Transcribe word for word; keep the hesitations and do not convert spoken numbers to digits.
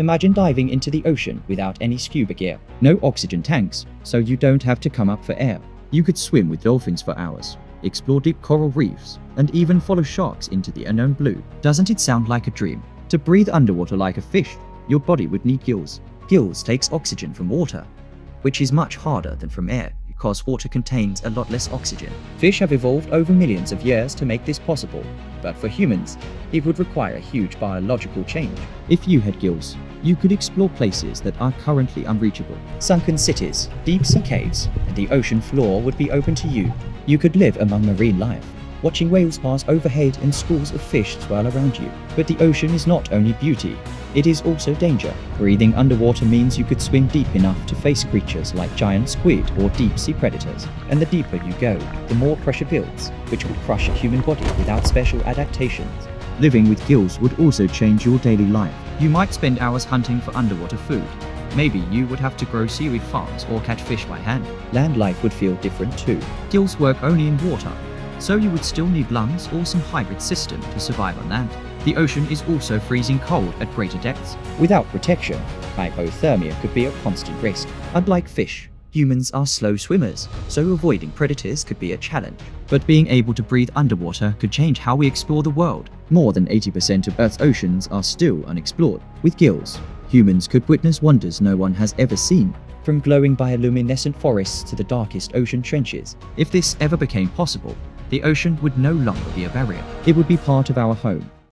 Imagine diving into the ocean without any scuba gear, no oxygen tanks, so you don't have to come up for air. You could swim with dolphins for hours, explore deep coral reefs, and even follow sharks into the unknown blue. Doesn't it sound like a dream? To breathe underwater like a fish, your body would need gills. Gills takes oxygen from water, which is much harder than from air, because water contains a lot less oxygen. Fish have evolved over millions of years to make this possible, but for humans, it would require a huge biological change. If you had gills, you could explore places that are currently unreachable. Sunken cities, deep sea caves, and the ocean floor would be open to you. You could live among marine life, watching whales pass overhead and schools of fish swirl around you. But the ocean is not only beauty, it is also danger. Breathing underwater means you could swim deep enough to face creatures like giant squid or deep-sea predators. And the deeper you go, the more pressure builds, which will crush a human body without special adaptations. Living with gills would also change your daily life. You might spend hours hunting for underwater food. Maybe you would have to grow seaweed farms or catch fish by hand. Land life would feel different too. Gills work only in water, so you would still need lungs or some hybrid system to survive on land. The ocean is also freezing cold at greater depths. Without protection, hypothermia could be a constant risk. Unlike fish, humans are slow swimmers, so avoiding predators could be a challenge. But being able to breathe underwater could change how we explore the world. More than eighty percent of Earth's oceans are still unexplored. With gills, humans could witness wonders no one has ever seen, from glowing bioluminescent forests to the darkest ocean trenches. If this ever became possible, the ocean would no longer be a barrier. It would be part of our home,